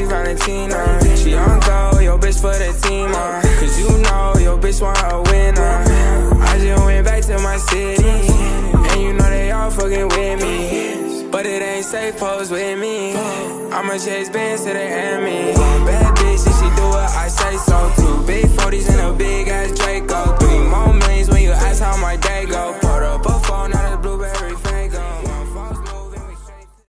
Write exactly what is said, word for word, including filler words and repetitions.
she Valentina. She on go, your bitch for the team, uh, cause you know your bitch want a winner. I just went back to my city, and you know they all fucking with me, but it ain't safe, pose with me. I'ma chase bands till they end me. Bad bitch, and she do what I say so.